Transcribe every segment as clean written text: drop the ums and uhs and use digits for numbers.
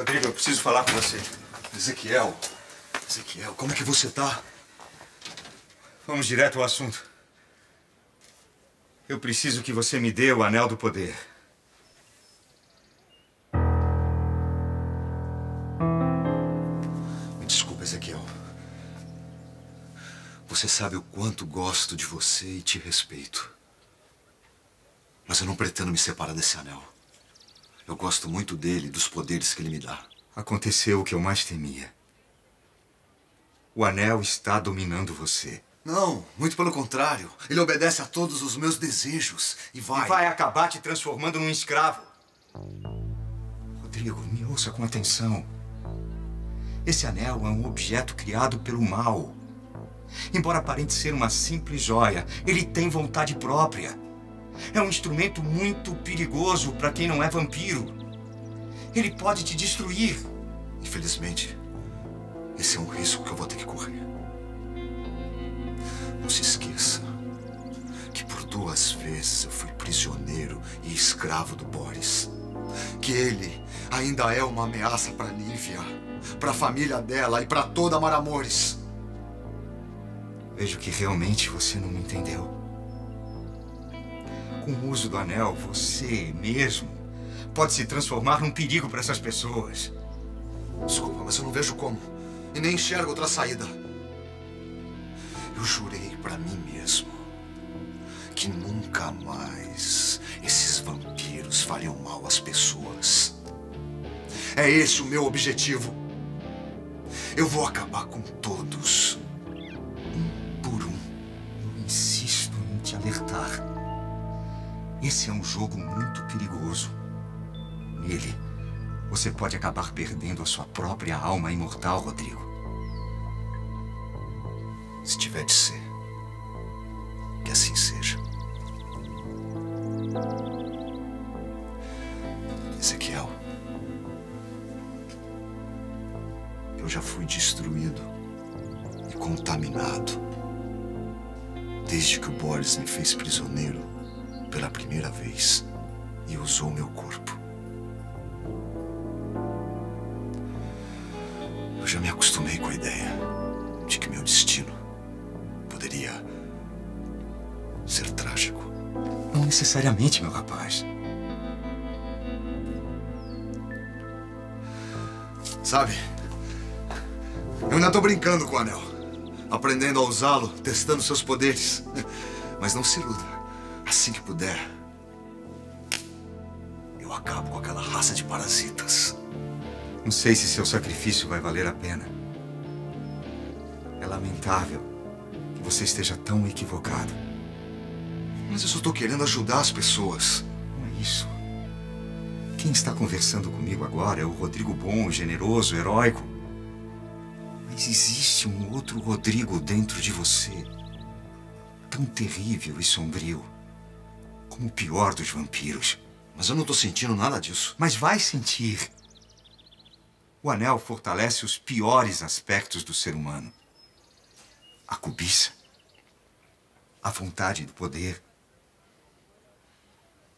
Rodrigo, eu preciso falar com você. Ezequiel. Ezequiel, como que você tá? Vamos direto ao assunto. Eu preciso que você me dê o Anel do Poder. Me desculpa, Ezequiel. Você sabe o quanto gosto de você e te respeito. Mas eu não pretendo me separar desse anel. Eu gosto muito dele e dos poderes que ele me dá. Aconteceu o que eu mais temia. O anel está dominando você. Não, muito pelo contrário. Ele obedece a todos os meus desejos e vai acabar te transformando num escravo. Rodrigo, me ouça com atenção. Esse anel é um objeto criado pelo mal. Embora aparente ser uma simples joia, ele tem vontade própria. É um instrumento muito perigoso para quem não é vampiro. Ele pode te destruir. Infelizmente, esse é um risco que eu vou ter que correr. Não se esqueça que por 2 vezes eu fui prisioneiro e escravo do Bóris. Que ele ainda é uma ameaça para Lívia, para a família dela e para toda Maramores. Vejo que realmente você não me entendeu. Com o uso do anel, você mesmo pode se transformar num perigo para essas pessoas. Desculpa, mas eu não vejo como. E nem enxergo outra saída. Eu jurei para mim mesmo que nunca mais esses vampiros fariam mal às pessoas. É esse o meu objetivo. Eu vou acabar com todos, um por um. Eu insisto em te alertar. Esse é um jogo muito perigoso. Nele, você pode acabar perdendo a sua própria alma imortal, Rodrigo. Se tiver de ser, que assim seja. Ezequiel, eu já fui destruído e contaminado desde que o Bóris me fez prisioneiro pela primeira vez e usou meu corpo. Eu já me acostumei com a ideia de que meu destino poderia ser trágico. Não necessariamente, meu rapaz. Sabe, eu ainda tô brincando com o anel, aprendendo a usá-lo, testando seus poderes. Mas não se iluda. Assim que puder, eu acabo com aquela raça de parasitas. Não sei se seu sacrifício vai valer a pena. É lamentável que você esteja tão equivocado. Mas eu só estou querendo ajudar as pessoas. Não é isso. Quem está conversando comigo agora é o Rodrigo bom, generoso, heróico. Mas existe um outro Rodrigo dentro de você, tão terrível e sombrio. Como o pior dos vampiros. Mas eu não tô sentindo nada disso. Mas vai sentir. O anel fortalece os piores aspectos do ser humano. A cobiça. A vontade do poder.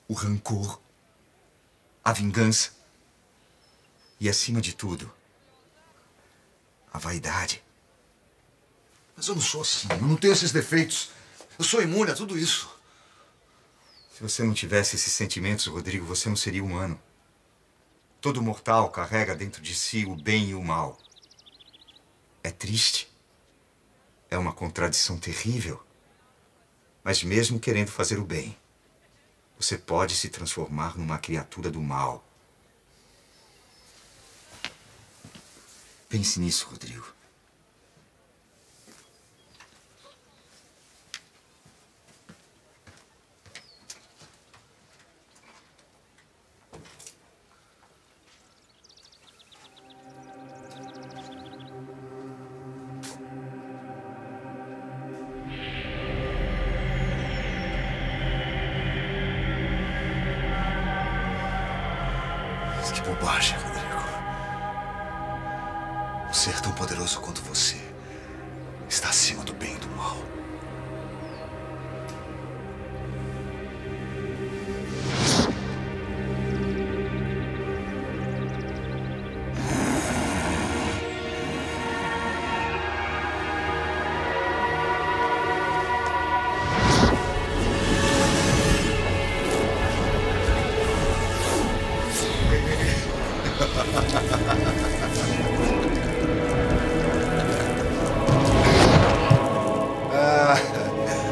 O rancor. A vingança. E, acima de tudo, a vaidade. Mas eu não sou assim. Eu não tenho esses defeitos. Eu sou imune a tudo isso. Se você não tivesse esses sentimentos, Rodrigo, você não seria humano. Todo mortal carrega dentro de si o bem e o mal. É triste. É uma contradição terrível. Mas mesmo querendo fazer o bem, você pode se transformar numa criatura do mal. Pense nisso, Rodrigo. Que bobagem, Rodrigo. Um ser tão poderoso quanto você está acima do bem e do mal.